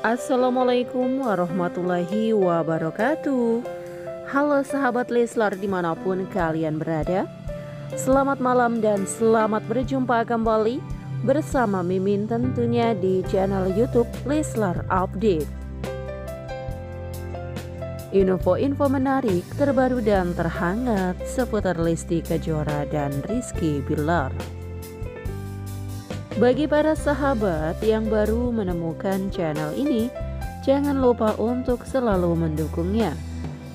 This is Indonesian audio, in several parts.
Assalamualaikum warahmatullahi wabarakatuh. Halo sahabat Leslar dimanapun kalian berada. Selamat malam dan selamat berjumpa kembali bersama Mimin tentunya di channel YouTube Leslar Update. Info-info menarik, terbaru dan terhangat seputar Lesti Kejora dan Rizky Billar. Bagi para sahabat yang baru menemukan channel ini, jangan lupa untuk selalu mendukungnya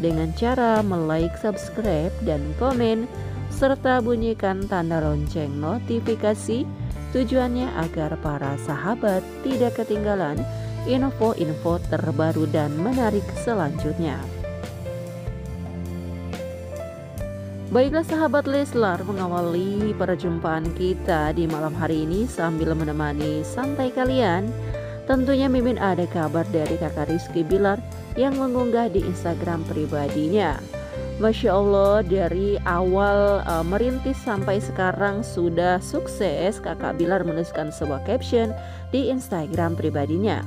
dengan cara like, subscribe, dan komen, serta bunyikan tanda lonceng notifikasi, tujuannya agar para sahabat tidak ketinggalan info-info terbaru dan menarik selanjutnya. Baiklah sahabat Leslar, mengawali perjumpaan kita di malam hari ini sambil menemani santai kalian, tentunya Mimin ada kabar dari kakak Rizky Billar yang mengunggah di Instagram pribadinya. Masya Allah, dari awal merintis sampai sekarang sudah sukses. Kakak Billar menuliskan sebuah caption di Instagram pribadinya.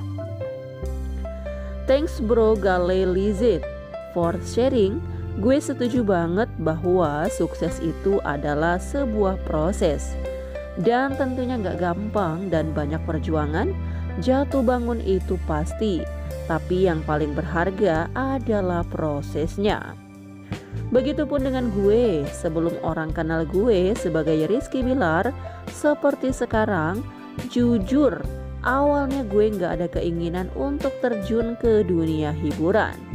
Thanks bro Gale Lizit for sharing. Gue setuju banget bahwa sukses itu adalah sebuah proses dan tentunya gak gampang dan banyak perjuangan. Jatuh bangun itu pasti, tapi yang paling berharga adalah prosesnya. Begitupun dengan gue, sebelum orang kenal gue sebagai Rizky Billar seperti sekarang. Jujur, awalnya gue gak ada keinginan untuk terjun ke dunia hiburan.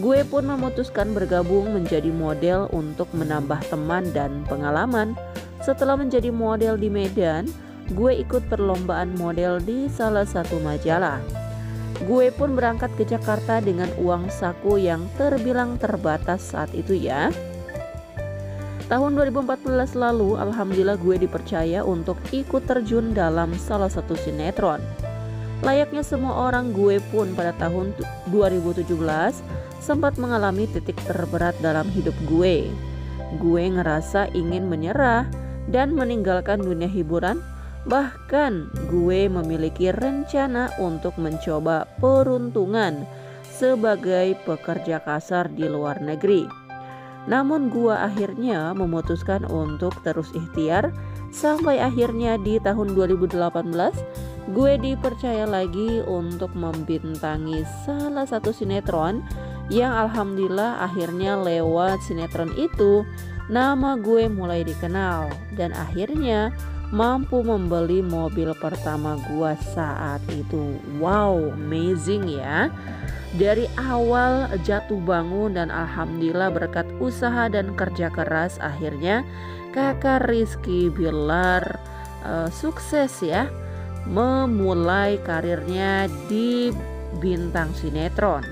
Gue pun memutuskan bergabung menjadi model untuk menambah teman dan pengalaman. Setelah menjadi model di Medan, gue ikut perlombaan model di salah satu majalah. Gue pun berangkat ke Jakarta dengan uang saku yang terbilang terbatas saat itu ya. Tahun 2014 lalu, alhamdulillah gue dipercaya untuk ikut terjun dalam salah satu sinetron. Layaknya semua orang, gue pun pada tahun 2017 sempat mengalami titik terberat dalam hidup gue. Gue ngerasa ingin menyerah dan meninggalkan dunia hiburan. Bahkan gue memiliki rencana untuk mencoba peruntungan sebagai pekerja kasar di luar negeri. Namun gue akhirnya memutuskan untuk terus ikhtiar. Sampai akhirnya di tahun 2018 gue dipercaya lagi untuk membintangi salah satu sinetron yang alhamdulillah akhirnya lewat sinetron itu nama gue mulai dikenal dan akhirnya mampu membeli mobil pertama gue saat itu. Wow, amazing ya. Dari awal jatuh bangun dan alhamdulillah berkat usaha dan kerja keras akhirnya kakak Rizky Billar sukses ya, memulai karirnya di bintang sinetron.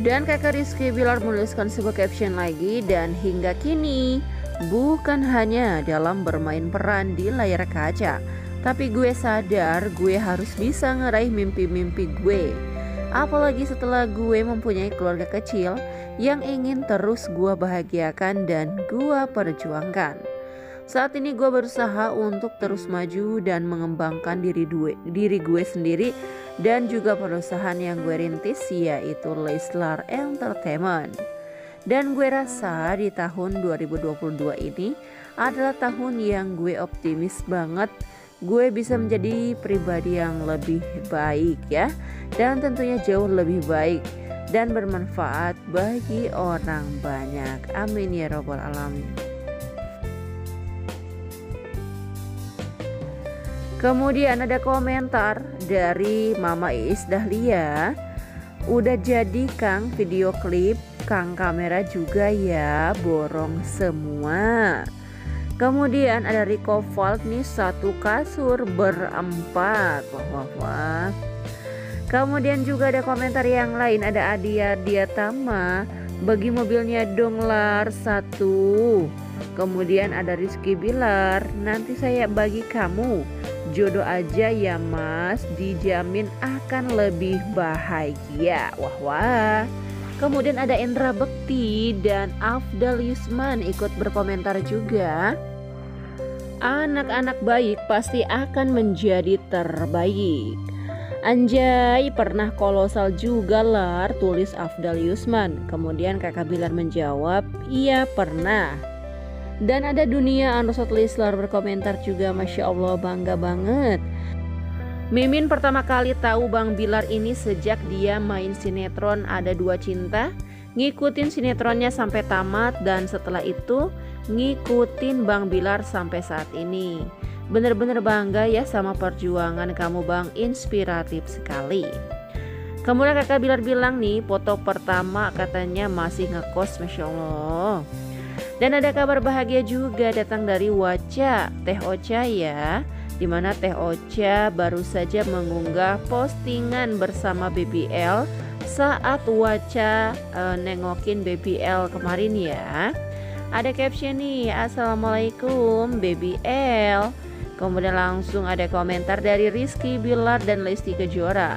Dan kakak Rizky Billar menuliskan sebuah caption lagi, dan hingga kini bukan hanya dalam bermain peran di layar kaca, tapi gue sadar gue harus bisa ngeraih mimpi-mimpi gue. Apalagi setelah gue mempunyai keluarga kecil yang ingin terus gue bahagiakan dan gue perjuangkan. Saat ini gue berusaha untuk terus maju dan mengembangkan diri gue sendiri dan juga perusahaan yang gue rintis yaitu Leslar Entertainment. Dan gue rasa di tahun 2022 ini adalah tahun yang gue optimis banget. Gue bisa menjadi pribadi yang lebih baik ya, dan tentunya jauh lebih baik dan bermanfaat bagi orang banyak. Amin ya robbal alamin. Kemudian ada komentar dari Mama Iis Dahlia. Udah jadi Kang video klip, Kang kamera juga ya, borong semua. Kemudian ada Rico Volt nih, satu kasur berempat. Wah wah wah. Kemudian juga ada komentar yang lain, ada Adia Adiatama, bagi mobilnya dong Lar, satu. Kemudian ada Rizky Billar, nanti saya bagi kamu. Jodoh aja ya mas, dijamin akan lebih bahagia. Wah wah. Kemudian ada Indra Bekti dan Afdal Yusman ikut berkomentar juga. Anak-anak baik pasti akan menjadi terbaik. Anjay, pernah kolosal juga Lar, tulis Afdal Yusman. Kemudian kakak Billar menjawab, iya pernah. Dan ada dunia Anrosot Leslar berkomentar juga, Masya Allah bangga banget. Mimin pertama kali tahu Bang Billar ini sejak dia main sinetron Ada Dua Cinta. Ngikutin sinetronnya sampai tamat dan setelah itu ngikutin Bang Billar sampai saat ini. Bener-bener bangga ya sama perjuangan kamu Bang, inspiratif sekali. Kemudian kakak Billar bilang nih, foto pertama katanya masih ngekos, Masya Allah. Dan ada kabar bahagia juga datang dari Waca Teh Ocha ya, dimana Teh Ocha baru saja mengunggah postingan bersama BBL saat Waca nengokin BBL kemarin ya. Ada caption nih, Assalamualaikum BBL. Kemudian langsung ada komentar dari Rizky Billar dan Lesti Kejora,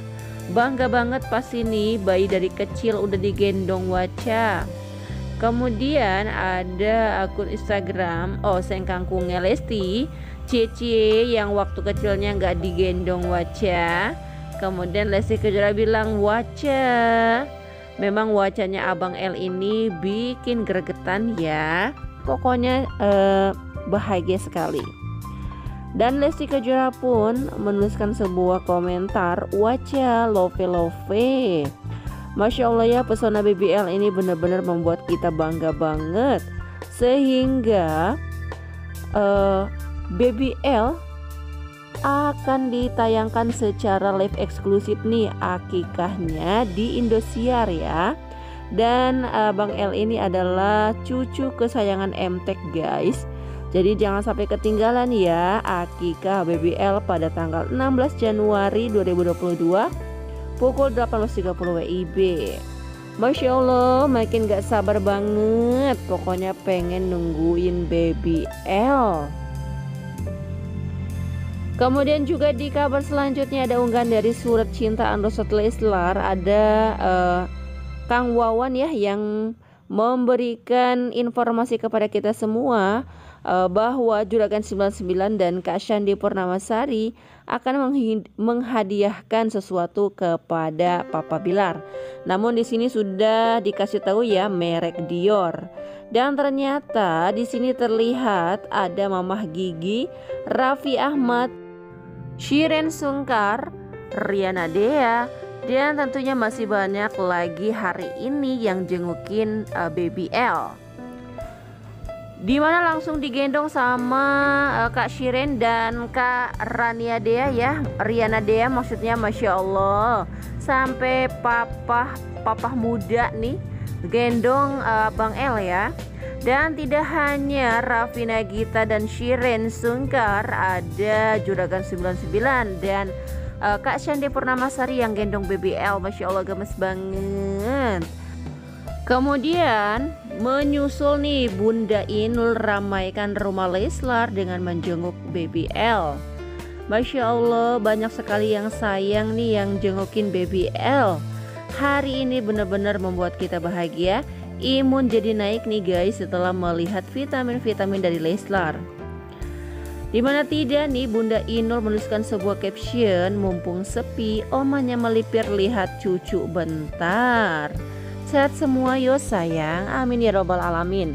bangga banget pas ini bayi dari kecil udah digendong Waca. Kemudian ada akun Instagram Oseng Kangkungnya Lesti, Cece yang waktu kecilnya nggak digendong Waca. Kemudian Lesti Kejora bilang, Waca, memang Wacanya Abang L ini bikin gregetan ya. Pokoknya bahagia sekali. Dan Lesti Kejora pun menuliskan sebuah komentar, Waca love love. Masya Allah ya, pesona BBL ini benar-benar membuat kita bangga banget. Sehingga BBL akan ditayangkan secara live eksklusif nih akikahnya di Indosiar ya. Dan Bang L ini adalah cucu kesayangan Emtek guys. Jadi jangan sampai ketinggalan ya akikah BBL pada tanggal 16 Januari 2022 pukul 18.30 WIB. Masya Allah, makin gak sabar banget. Pokoknya pengen nungguin BBL. Kemudian juga di kabar selanjutnya ada unggahan dari Surat Cinta Anrosot Leslar. Ada Kang Wawan ya yang memberikan informasi kepada kita semua bahwa Juragan 99 dan Kak Shandy Purnamasari akan menghadiahkan sesuatu kepada Papa Billar. Namun di sini sudah dikasih tahu ya merek Dior. Dan ternyata di sini terlihat ada Mamah Gigi, Raffi Ahmad, Shireen Sungkar, Riana Dea, dan tentunya masih banyak lagi hari ini yang jengukin BBL. Dimana langsung digendong sama Kak Shireen dan Kak Riana Dea ya, Riana Dea maksudnya. Masya Allah, sampai papah muda nih gendong Bang El ya. Dan tidak hanya Raffi Nagita dan Shireen Sungkar, ada Juragan 99 dan Kak Shandy Purnamasari yang gendong BBL. Masya Allah, gemes banget. Kemudian menyusul nih Bunda Inul ramaikan rumah Leslar dengan menjenguk BBL. Masya Allah, banyak sekali yang sayang nih yang jengukin BBL. Hari ini benar-benar membuat kita bahagia. Imun jadi naik nih guys setelah melihat vitamin-vitamin dari Leslar. Dimana tidak nih Bunda Inul menuliskan sebuah caption, mumpung sepi omanya melipir lihat cucu bentar. Sehat semua yo sayang, amin ya robbal alamin.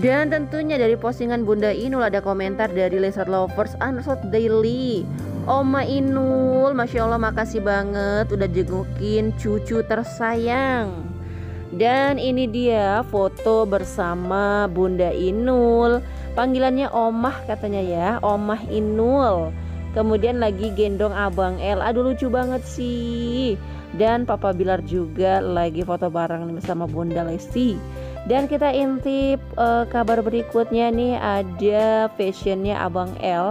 Dan tentunya dari postingan Bunda Inul ada komentar dari Leslar Lovers Unshot Daily, Oma Inul, Masya Allah makasih banget udah jengukin cucu tersayang. Dan ini dia foto bersama Bunda Inul, panggilannya Omah katanya ya, Omah Inul. Kemudian lagi gendong Abang El, aduh lucu banget sih. Dan Papa Billar juga lagi foto bareng bersama Bunda Lesti. Dan kita intip kabar berikutnya nih, ada fashionnya Abang El.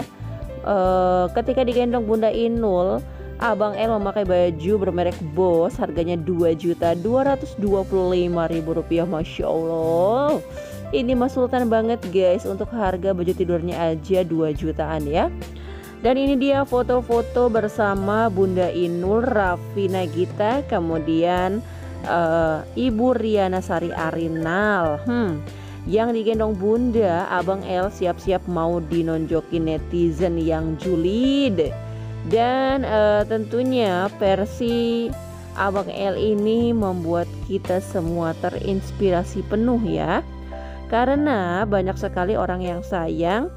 Ketika digendong Bunda Inul, Abang El memakai baju bermerek BOSS harganya Rp2.225.000. Masya Allah, ini mas sultan banget guys. Untuk harga baju tidurnya aja 2 jutaan ya. Dan ini dia foto-foto bersama Bunda Inul, Raffi Nagita, kemudian Ibu Riana Sari Arinal. Yang digendong Bunda, Abang El siap-siap mau dinonjokin netizen yang julid. Dan tentunya versi Abang L ini membuat kita semua terinspirasi penuh ya, karena banyak sekali orang yang sayang.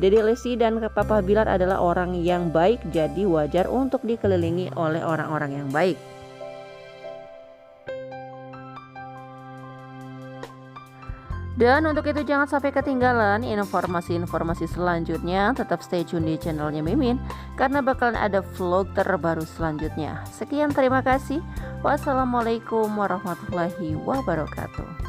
Dede Lesti dan Papa Billar adalah orang yang baik, jadi wajar untuk dikelilingi oleh orang-orang yang baik. Dan untuk itu jangan sampai ketinggalan informasi-informasi selanjutnya. Tetap stay tune di channelnya Mimin, karena bakalan ada vlog terbaru selanjutnya. Sekian, terima kasih. Wassalamualaikum warahmatullahi wabarakatuh.